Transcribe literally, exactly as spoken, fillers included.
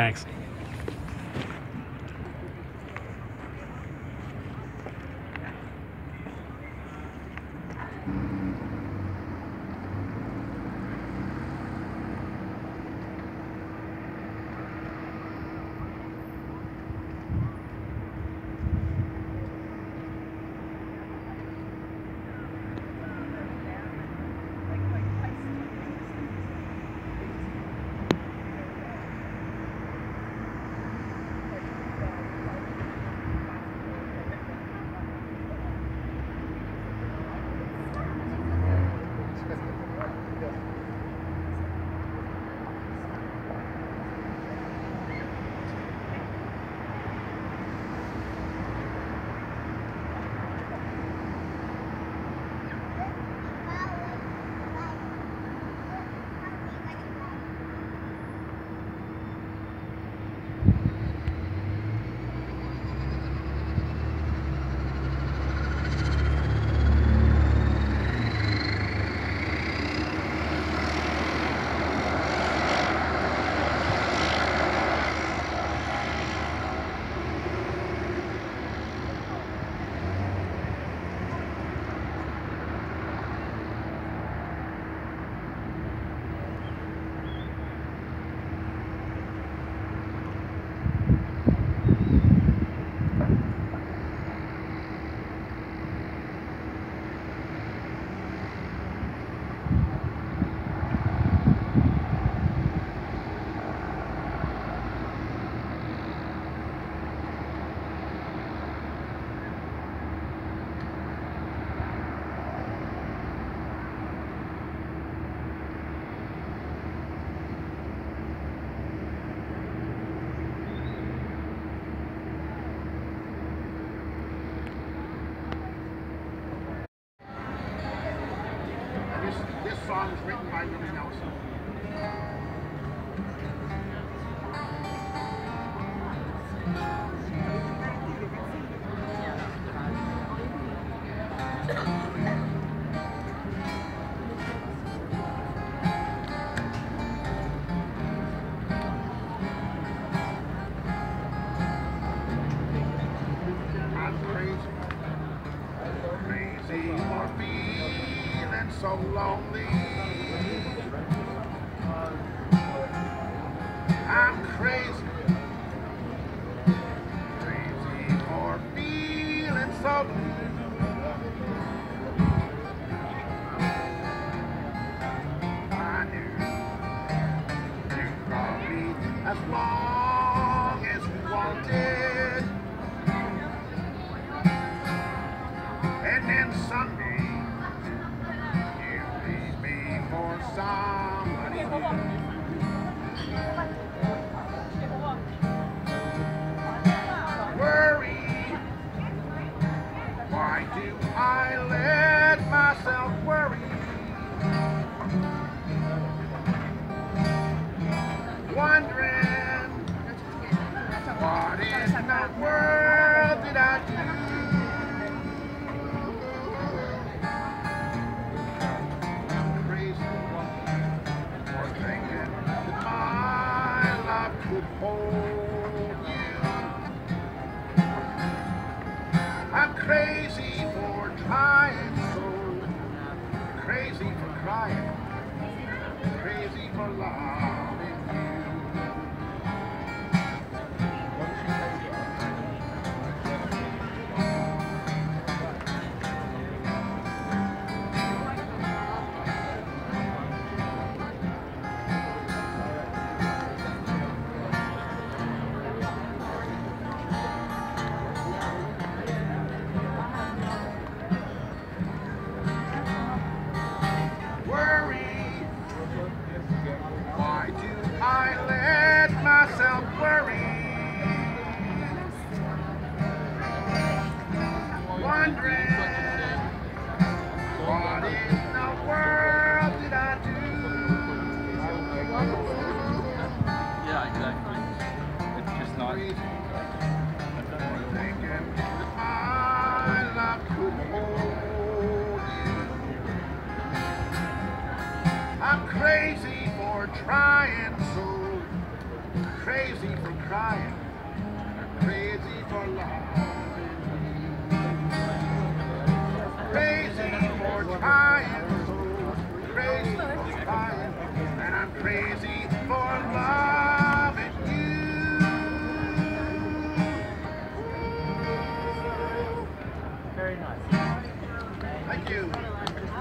Thanks. So lonely, I'm crazy, crazy for feeling so blue. I knew you brought me as long as you wanted, and then someday somebody new. Worry, why do I let myself worry? Wondering, what in the world did I do? I'm crazy for trying so, crazy for crying, crazy for loving you. I'm crazy for trying so, crazy for crying, crazy for love, crazy for trying, crazy for trying, and I'm crazy for loving you. Very nice. Thank you.